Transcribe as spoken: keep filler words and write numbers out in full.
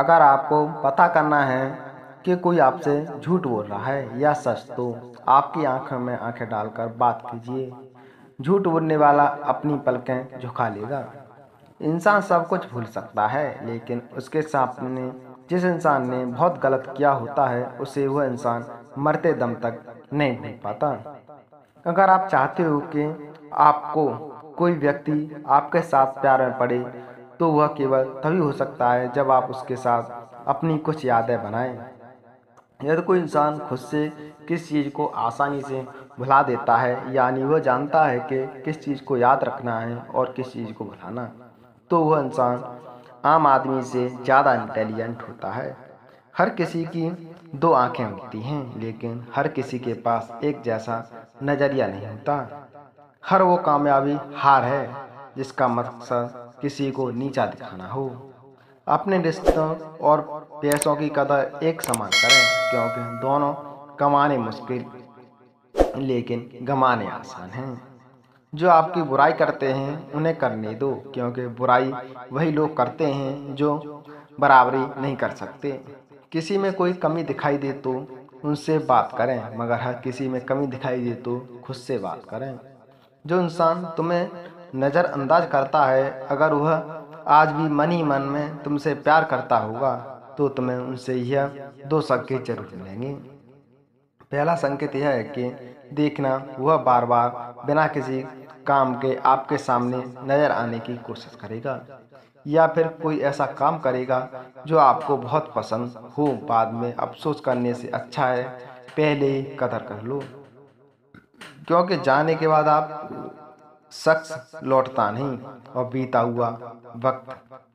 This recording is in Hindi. अगर आपको पता करना है कि कोई आपसे झूठ बोल रहा है या सच, तो आपकी आंखों में आंखें डालकर बात कीजिए। झूठ बोलने वाला अपनी पलकें झुका लेगा। इंसान सब कुछ भूल सकता है, लेकिन उसके सामने जिस इंसान ने बहुत गलत किया होता है उसे वह इंसान मरते दम तक नहीं भूल पाता। अगर आप चाहते हो कि आपको कोई व्यक्ति आपके साथ प्यार में पड़े, तो वह केवल तभी हो सकता है जब आप उसके साथ अपनी कुछ यादें बनाएं। यदि कोई इंसान खुद से किस चीज़ को आसानी से भुला देता है, यानी वह जानता है कि किस चीज़ को याद रखना है और किस चीज़ को भुलाना, तो वह इंसान आम आदमी से ज़्यादा इंटेलिजेंट होता है। हर किसी की दो आंखें होती हैं, लेकिन हर किसी के पास एक जैसा नज़रिया नहीं होता। हर वो कामयाबी हार है जिसका मकसद किसी को नीचा दिखाना हो। अपने रिश्तों और पैसों की कदर एक समान करें, क्योंकि दोनों कमाने मुश्किल लेकिन गंवाने आसान हैं। जो आपकी बुराई करते हैं उन्हें करने दो, क्योंकि बुराई वही लोग करते हैं जो बराबरी नहीं कर सकते। किसी में कोई कमी दिखाई दे तो उनसे बात करें, मगर हर किसी में कमी दिखाई दे तो खुद से बात करें। जो इंसान तुम्हें नज़रअंदाज करता है, अगर वह आज भी मन ही मन में तुमसे प्यार करता होगा, तो तुम्हें उनसे यह दो संकेत जरूर मिलेंगे। पहला संकेत यह है कि देखना, वह बार बार बिना किसी काम के आपके सामने नज़र आने की कोशिश करेगा, या फिर कोई ऐसा काम करेगा जो आपको बहुत पसंद हो। बाद में अफसोस करने से अच्छा है पहले ही कदर कर लो, क्योंकि जाने के बाद आप शख्स लौटता नहीं और बीता हुआ वक्त